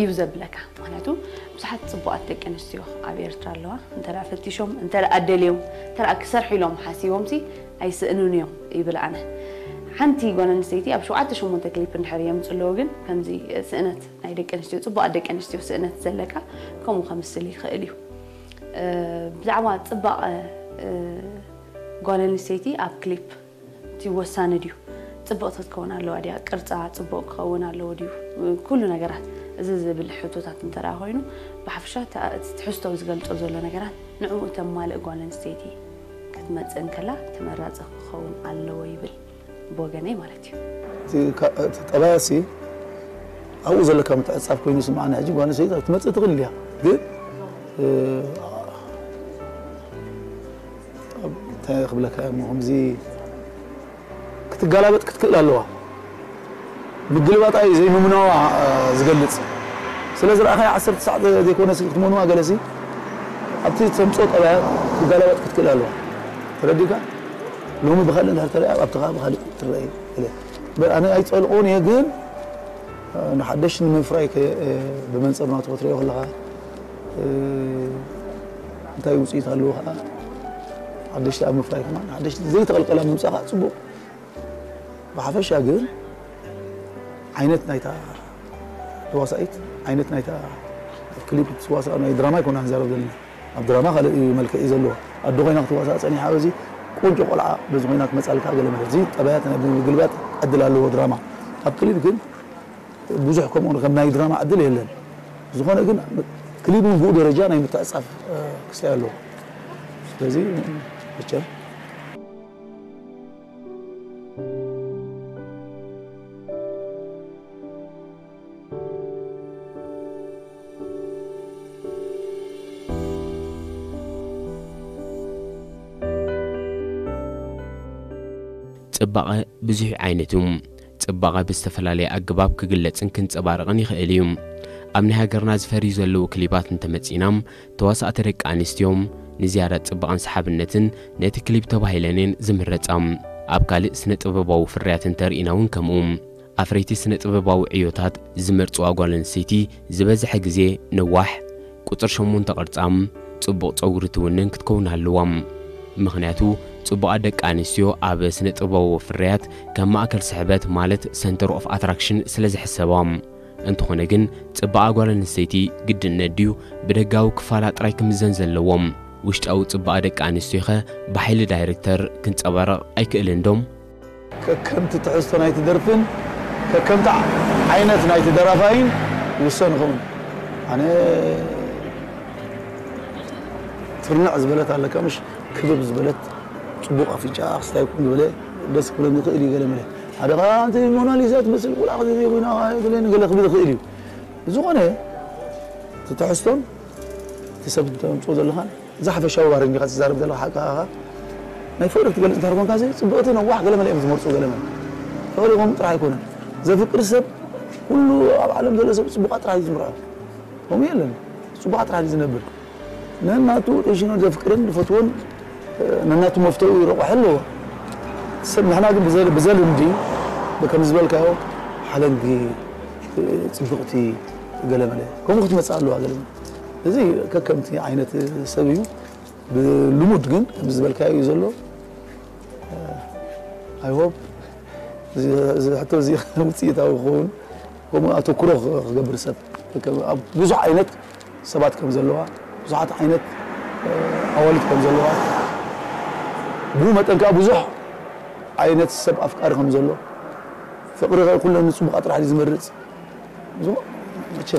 يوزب لك معناته بصحة صبواتك أنستيو عبير ترلوه أنت رأفتي شوم أنت رأدليهم ترى أكسر حلوم حاسيهم سي أي سئنون يوم يبلع أنا حنتي قلنا نسيتي أبشو عدت شو متكلي بنحرية متسلوجن كم زي سئنت عيدك أنستيو صبواتك أنستيو سئنت سلكة كم 5 سلي خاليه بدعوات صبوا قلنا نسيتي أب كليب توسان ديو صبوات تكون على وادي كرتات صبوات كون على وادي كلنا جرات زز بالحدوثات تراهينه بحفشات تحسوا وزقلتوا زلنا جران نعوم تمال أقوالن سيدي كتمت إنكلا تمرات خون على ويبل بوجني مالتي تراسي أو زلك كم تأسف كوني سمعنا عجيب وأنا سيد كتمت تغليها جد تقبلك أمهم زي كتقلبت كتقلا لوها بالقلبات أي زي ممنوع زقلت سلازل أخي 10 9 ذيك وناس يتمنوا جلسي أبتدي تمسوت أبعد بالقلبات كتكلها له ترديك لهم بخال إنها ترى أبتغى بخال ترى إيه أنا يتسألون يقول نحدش من فرايك بمنصب ما تبغى تريه ولا أنت يوصي تقلوها حدش تأمن فرايك ما حدش زي تقل قلم مساحة صبوا بحفش أقول عينتنا يتا تواسيت عينتنا يتا الكليب تواصل أنا دراما يكون عن زارب دلنا الدراما خل الملك إزلوه الدغينات تواسات أنا حاوزي كل جو قلعة بالدغينات مسألة كأجل ما تزيد أبياتنا بالقلبات أدلها له دراما الكليب كن بوزحكم أنا غنى دراما أدله لنا زخانة كن كليب من فوق رجعنا يمتأسف كسيالو لذي بتشم تبقى بزيح عينتهم تبقى باستفلالي أقباب كقلتن كنت أبارغني خيليهم أمنها قرناز فريز اللو كليبات انتمتسينام تواسأت رك عنستيوم نزيارة تبقى انسحاب النتن نت كليب تبهيلنين زمرت أبقالي سنة أبباو فرياتن ترئيناون كموم أفريتي سنة أبباو عيوتات زمرتو أقوالن سيتي زبازح قزي نواح كتر شمون تقرت تبقى تقورتونن كتكون هالوام مغنياتو تبقى دك أنسيو عبسنة تبقى وفريات كما أكل سحبات مالت سنتر أوف أتراكشن سلزح السبام انتو خناجن تبقى أقوال نسيتي قد نديو بدقاو كفالات رايك مزنزل لوام وشت أو تبقى دك أنسيوخة بحيل دايركتر كنت أبارق أيك إلندوم ككمت تحسن هاي تدرفن ككمت عينتنا هاي تدرفين وسنغون أنا ترنع زبلت على كمش كذب زبلت بقى في شخص تكون ولا بس كل من قيلي قال ملك هذا قاعد الموناليزات بس الأول أخذ ذي قناع قال لك بدي قيلي زغنة تتحسن تسبت مفوز لها زحف شوار إني قاعد زارب ده حقها ما يفرق تقول أنت هربان كذي سبقت أنا واحد قال ملك زمرس قال ملك فقال يوم راح يكون زي فكر سب كله العالم ده سبقت راح يزمرأ هم يلا سبقت راح يزنبر لأن تو إيشنا زي فكرين بفتون نناتو مفتوح يروح حلو سمع ناقم بزال مدي بكم زبالك هو حلن بي تبقتي قلم عليه كم وقت ما تسألوا على قلم زي ككمتي عينة سبيو بالمود جن بزبالك هاي يزلوا I hope زي حتى زي خمسية تاوخون هم أتوكروخ قبل سب كم بزح عينة سبعة كم زلوا بزحات عينة أولت كم زلوا بومت أنك أبو زح عينات السب أفكار خمسة الله فقرة كلها نصب قطرة على زمرت زو ماشي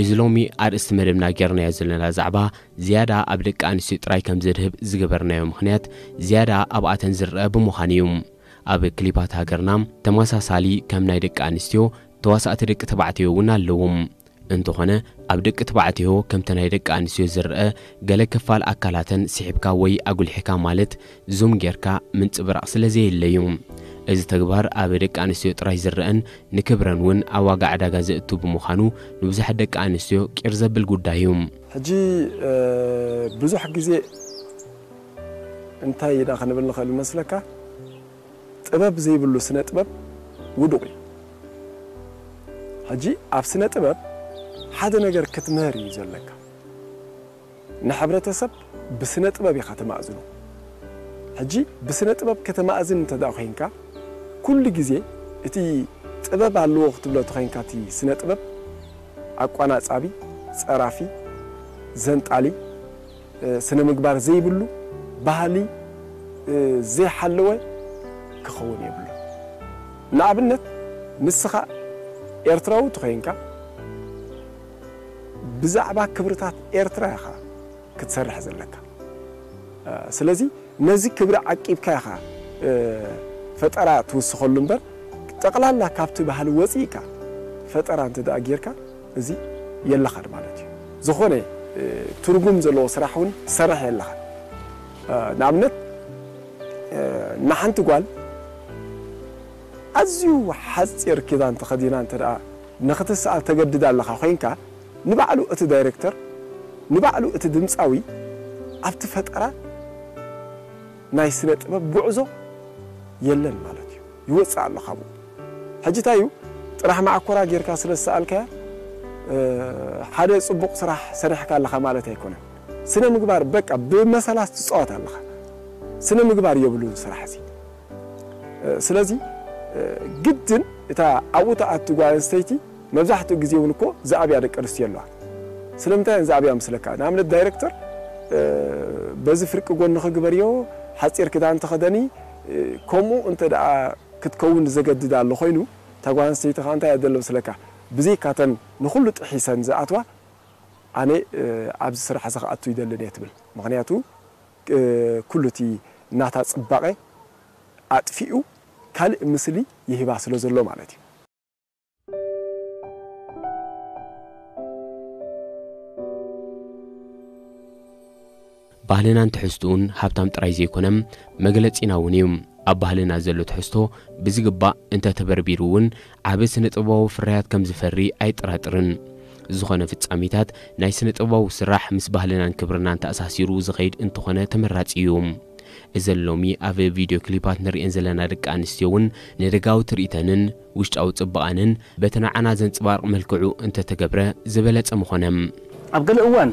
إزلومي عر استمرنا جرنا زلنا زعبا زيادة قبلك عن ستراي كم زرهب زجبرنا مخنات زيادة أبقى تنزر بمخانيوم أب كليبات هاجرنام تماسا سالي كم نيرك عن استيو تواسات رك تبعتيه وناللوم انتو هنا أبدك تبعتيه كم تنيرك عن استيو زرقة جلك فال أكلاتن سحبك وي أقول حكا مالت زوم جركا من تبرأس لزي اليوم إذا تكبر أبرك عن السيو ترايزرن نكبرن ون أواجع على جزء توب مخانو نبزحدك عن السيو كيرزب الجودايوم. هجي بزح جزء أنت هيدا خلنا بنلخ المسلكة تباب زي باللسنة تباب ودوي. هجي عفسنة تباب حدا نجر كتماري زلك. نحبر تسب بسنة تباب يختم أزنو. هجي بسنة تباب كتما أزن تداخينك. كل جزء تي تباب على الوقت بلا تخينك تي سنة تباب أقوانا صعبي صرافي زنت علي سنة مقبار زي بلو بحالي زي حلوة كخون يبلو نعبنت نسخة إرتراو تخينك بزعبا كبرتات إرتراها كتسرح زلك سلازي نزي كبر عقيب كاخا فترة توسخلن بر تقلالله كابتو بهالوزيكا فترة انت داغيركا زي يلا خد مالتي زخونه ترغم زلو سراحون سرح يلا نعمت نحنت قال ازيو حصير كذا انت خدينا انت دا نخت الساعه تجدد الله خوينكا نبعلو ات دايركتور نبعلو ات دمصاوي ابت فترة نايسنت ببعزو يلن مالتي يوصع الله خبو حجتايو طرح مع كورا غير كاسل سالك حدا صبق صراح سرحك الله خمالته يكون سنه مغبار بقى بمسالاس تصوت الله سنه مغبار يبلون صراح سي سلازي جدن تا اوطا اتغوان ستي مزحتو غزي ونكو زابيا دقرس يلوا سلمتان زابيا مسلكا نعمل الدايركتور بزي فرق غون خغبريو حصير كده انت خدني كمو انت دا كتكون زجدد الله خوينو تاغوان سيت خانتا يدلو سلكا بزي كاتن نخلو طحيسن زاتوا اني ابز سرح زخ اتو يدلل يتبل مغنياتو كلتي ناتا صباقه اطفيو كال مسلي يهبا سلو زلو معناتي ባህልና ተሕስተኡን ሀብታም ጥራይ ዘይኮነም መግለጽናውንም አባህልና ዘሎ ተሕስቶ በዝግባ እንተ ተበርቢሩን አብስ ንጥባው ፍራያት ከም ዝፈሪ አይጥራጥርን ዝኾነ ፍጻሜታት ናይ ስንጥባው ስራሕ ምስ ባህልናን ክብርናን ተአሳሲሩ ዝኸይድ እንትኾነ ተመራጽዩም እዘሎሚ አብ ቪዲዮ ክሊፓት ንሪእን ዘለና ደቂ አንስትዮን ንደጋው ትርኢተንን ውሽጣው ጽባኣንን በተናዓና ዘንጽባር መልክዑ እንተ ተገብረ ዝበለጸ ምኾነም ኣብገልእዋን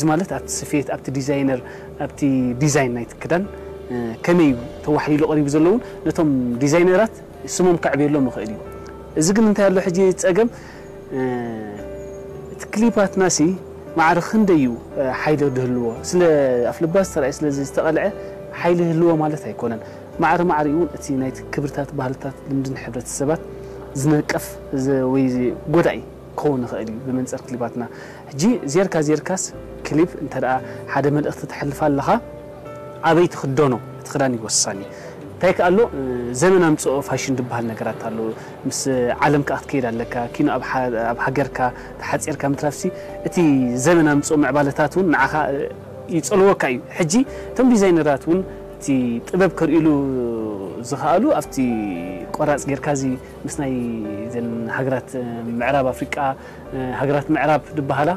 زمالت أبت سفيت أبت ديزاينر أبت ديزاين نايت كدن كميو توحيل قريب زلون نتهم ديزاينرات سمهم كعبير لهم خيري زقن أنت هلا حجي تأجم تكليبات ناسي مع رخنديو حيله دهلوه سل أفلباس ترى سل زي استقلعه حيله دهلوه مالتها يكونن مع ريون أتي نايت كبرتات بهالتات لمدن حبرة السبات زنكف زويزي قدعي كون خيري بمنسر كليباتنا جي زيركا زيركاس كليب أنت رأى حدا من أخت تحلف لها عبي تخدونه تخداني وصاني تايك قالوا زمنا مسؤول فاشين دبها النجارات قالوا مس عالم كأتكير لك كينو أبحجرك تحت إيرك مترفسي أتي زمنا مسؤول معبالتاتون معها يتسألوا كاي حجي تم ديزاينراتون تي طبب كريلو زخالو أفتي قراص جركازي مسناي زين حجرات معراب أفريقيا حجرات معراب دبها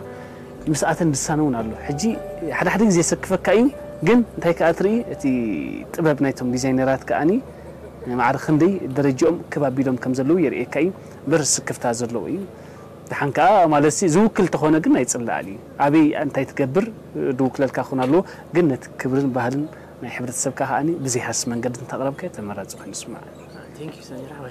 مسأتن بالسانون على حجي حد حد زي سكفك أي جن تايك أتري تي تباب نايتهم ديزاينرات كأني مع رخندي درجهم كباب بيلهم كم زلوا يرئي كأي برس سكفت هذا زلوا أي تحنك مالسي زوكل تخونه جن يتصلى علي أبي أنت يتكبر دوكل الكاخون الله جنة كبرن بهلن ما يحب تسبكه أني بزي حس من قد تقرب كي تمرد زوج نسمع. Thank you سيد رحمة.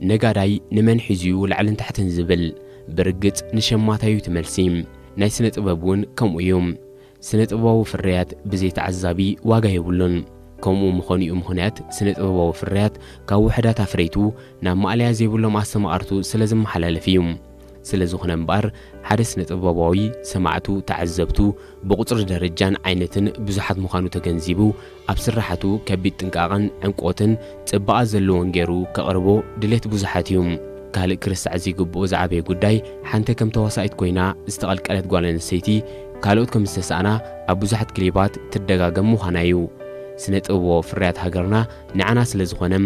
نجاري نمن حزيو لعلن تحت نزبل برقت نشماتايو تملسيم ناي سنة أبابون كم يوم سنة أبابو فريات بزيت عزابي واجه يبلون كم مخاني هنات سنة أبابو فريات كاو حدا تفريتو نعم عليها زيبلون مع سماعرتو سلزم حلال فيهم سلزخنا مبار حد سنة أبابوي سمعتو تعذبتو بقطر درجان عينتن بزحت مخانو تجنزيبو أبسرحتو كبيت تنقعن عنقوتن تبقى زلون جرو كقربو دلت بزحتيهم كهلك كرس عزيق بوزعبي قداي حنت كم توصيت كوينا استقال كالت جوالن السيتي كالوت كم استسأنا أبزحت كليبات تدقاقم مخانيو سنة أبو فريات هجرنا نعنا سلزخنم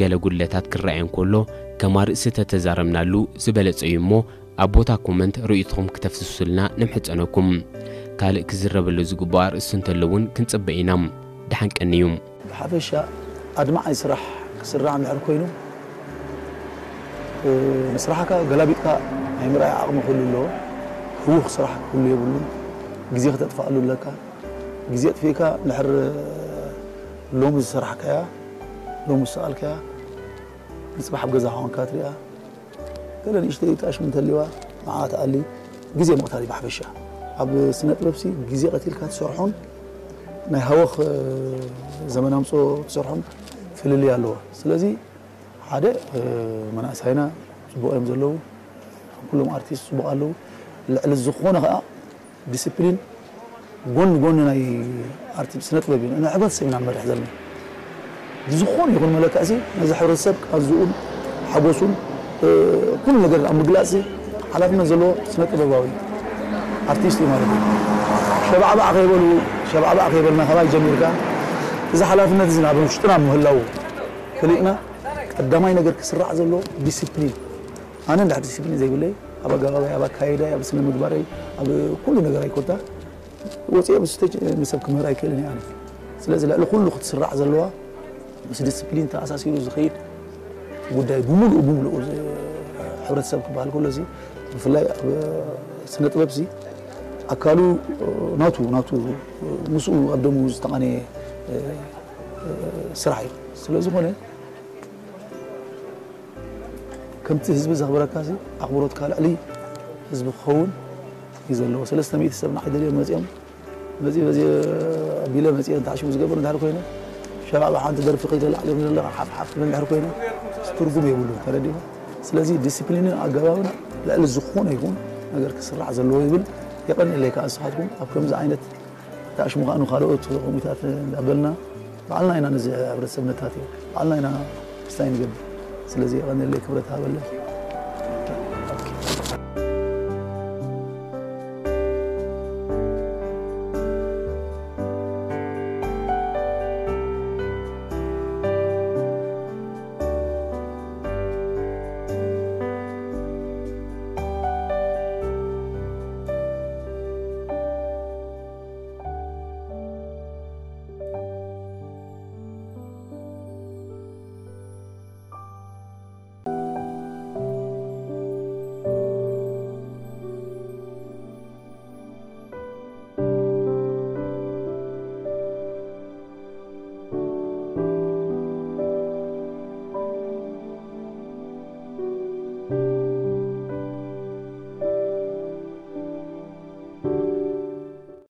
قالوا قلتات كرأين كله كمار ستتزارمنا له زبالت أيمو أبوتا كومنت رؤيتهم كتفسسلنا نمحت أناكم قال كزرب اللوز قبار السنت اللون كنت أبقينام دحنك أنيوم حبشة أدمع يسرح سرع معركوينو مسرحك قلبيتك هم رأي عقم كل له هو صراحة كل يقوله جزيت تدفعله لك جزيت فيك نحر لوم سرحك يا لوم سألك يا نسبح بجزء هون كاتريا قال لي اشتريت عش من تلوا معات قال لي جزء مقترب حبشة أب سنة بيبسي جزء قتيل كات سرحون نهوخ زمنهم صو سرحون في اللي علوه سلزي هذا من أسهينا سبوق يمزلوا كلهم أرتيس سبوق علو للزخونة ديسيبلين جون أي أرتيس سنة بيبين أنا عباد سمين عمري حزمي زخون يقول ملك أزي نزحور السبك أزول حبوسون كل مجرد أم جلاسي على فين نزلوا سنة الرباوي أرتيستي مالك شباب عقيبلو شباب عقيبل ما خلاص جميل كان إذا حلا فين نزلنا بنشترى مهلاو خلينا قدامي نجر كسرع زلوا ديسيبلين أنا لا ديسيبلين زي يقولي أبا جاوي أبا كايدا أبا سنة مجبري أبا كل نجر يكوتا وتي أبا ستة مسبك مهراي كلني يعني سلسلة لا كل خد سرع زلوا بس ديسبلين تاع اساسي وزخير قداي بملؤ حبرت سبك بحال كل زي بفلاي سنة طببزي اكالو ناتو مسؤول قدمو زتقاني سرعي سلازي هنا كمت حزب زغبركازي اخبروت قال علي حزب خون يزلو 370 حدا لي مزيام بزي بلا مزيام تاع شي مزقبر دار كاينه شباب حانت در فقيد العلم من الله حف من الحركوين استرجم يقولون ترى دي سلازي ديسيبلين اجاونا لا الزخون يكون اجر كسرع زلو يبل يقن اللي كاسحاتكم ابكم زعينت تاش مغانو خالوت ومتات قبلنا بعلنا هنا نزع برسمتاتي بعلنا هنا استاين قبل سلازي يقن اللي كبرت هبل